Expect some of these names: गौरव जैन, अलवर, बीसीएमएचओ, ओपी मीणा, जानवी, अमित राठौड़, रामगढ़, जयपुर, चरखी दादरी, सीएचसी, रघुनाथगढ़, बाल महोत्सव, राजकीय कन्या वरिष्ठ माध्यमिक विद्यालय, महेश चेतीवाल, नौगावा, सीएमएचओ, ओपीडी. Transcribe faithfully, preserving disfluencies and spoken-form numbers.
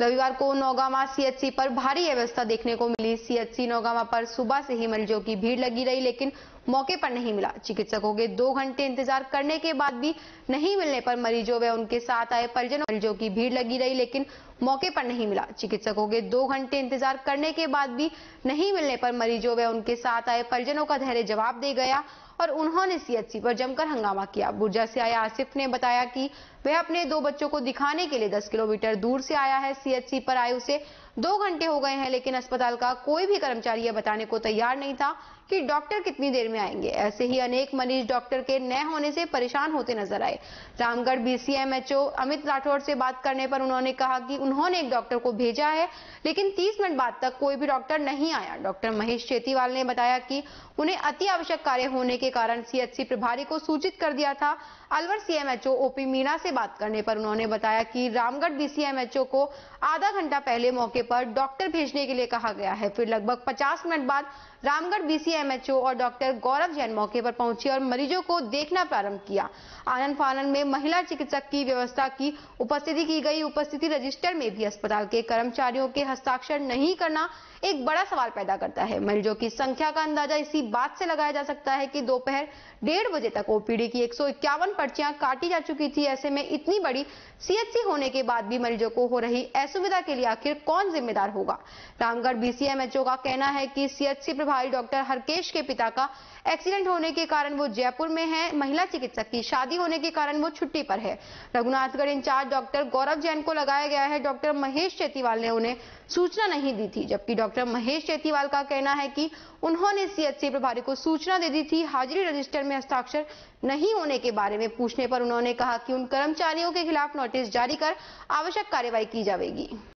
रविवार को नौगावा सीएचसी पर भारी अव्यवस्था देखने को मिली। सीएचसी नौगावा पर सुबह से ही मरीजों की भीड़ लगी रही, लेकिन मौके पर नहीं मिला। चिकित्सकों के दो घंटे इंतजार करने के बाद भी नहीं मिलने पर मरीजों व उनके साथ आए परिजनों मरीजों की भीड़ लगी रही, लेकिन मौके पर नहीं मिला। चिकित्सकों के दो घंटे इंतजार करने के बाद भी नहीं मिलने पर मरीजों व उनके साथ आए परिजनों का धैर्य जवाब दे गया और उन्होंने सीएचसी पर जमकर हंगामा किया। बुर्जा से आया आसिफ ने बताया कि वह अपने दो बच्चों को दिखाने के लिए दस किलोमीटर दूर से आया है। सीएचसी पर आए उसे दो घंटे हो गए हैं, लेकिन अस्पताल का कोई भी कर्मचारी यह बताने को तैयार नहीं था कि डॉक्टर कितनी देर में आएंगे। ऐसे ही अनेक मरीज डॉक्टर के न होने से परेशान होते नजर आए। रामगढ़ बीसीएमएचओ अमित राठौड़ से बात करने पर उन्होंने कहा कि उन्होंने एक डॉक्टर को भेजा है, लेकिन तीस मिनट बाद तक कोई भी डॉक्टर नहीं आया। डॉक्टर महेश चेतीवाल ने बताया कि उन्हें अति आवश्यक कार्य होने के कारण सीएचसी प्रभारी को सूचित कर दिया था। अलवर सीएमएचओ ओपी मीणा से बात करने पर उन्होंने बताया कि रामगढ़ बीसीएमएचओ को आधा घंटा पहले मौके पर डॉक्टर भेजने के लिए कहा गया है। फिर लगभग पचास मिनट बाद रामगढ़ बीसीएमएचओ और डॉक्टर गौरव जैन मौके पर पहुंचे और मरीजों को देखना प्रारंभ किया। आनन फानन में महिला चिकित्सक की व्यवस्था की उपस्थिति की गई। उपस्थिति रजिस्टर में भी अस्पताल के कर्मचारियों के हस्ताक्षर नहीं करना एक बड़ा सवाल पैदा करता है। मरीजों की संख्या का अंदाजा इसी बात से लगाया जा सकता है कि दोपहर डेढ़ बजे तक ओपीडी की एक सौ इक्यावन पर्चियां काटी जा चुकी थी। ऐसे में इतनी बड़ी सीएचसी होने के बाद भी मरीजों को हो रही असुविधा के लिए आखिर कौन जिम्मेदार होगा। रामगढ़ बीसीएमएचओ का कहना है कि सीएचसी प्रभारी डॉक्टर हरकेश के पिता का एक्सीडेंट होने के कारण वो जयपुर में है। महिला चिकित्सक की शादी होने के कारण वो छुट्टी पर है। रघुनाथगढ़ इंचार्ज डॉक्टर गौरव जैन को लगाया गया है। डॉक्टर महेश चेतीवाल ने उन्हें सूचना नहीं दी थी, जबकि डॉक्टर महेश चेतीवाल का कहना है कि उन्होंने सीएचसी प्रभारी को सूचना दे दी थी। हाजिरी रजिस्टर में हस्ताक्षर नहीं होने के बारे में पूछने पर उन्होंने कहा कि उन कर्मचारियों के खिलाफ नोटिस जारी कर आवश्यक कार्रवाई की जाएगी।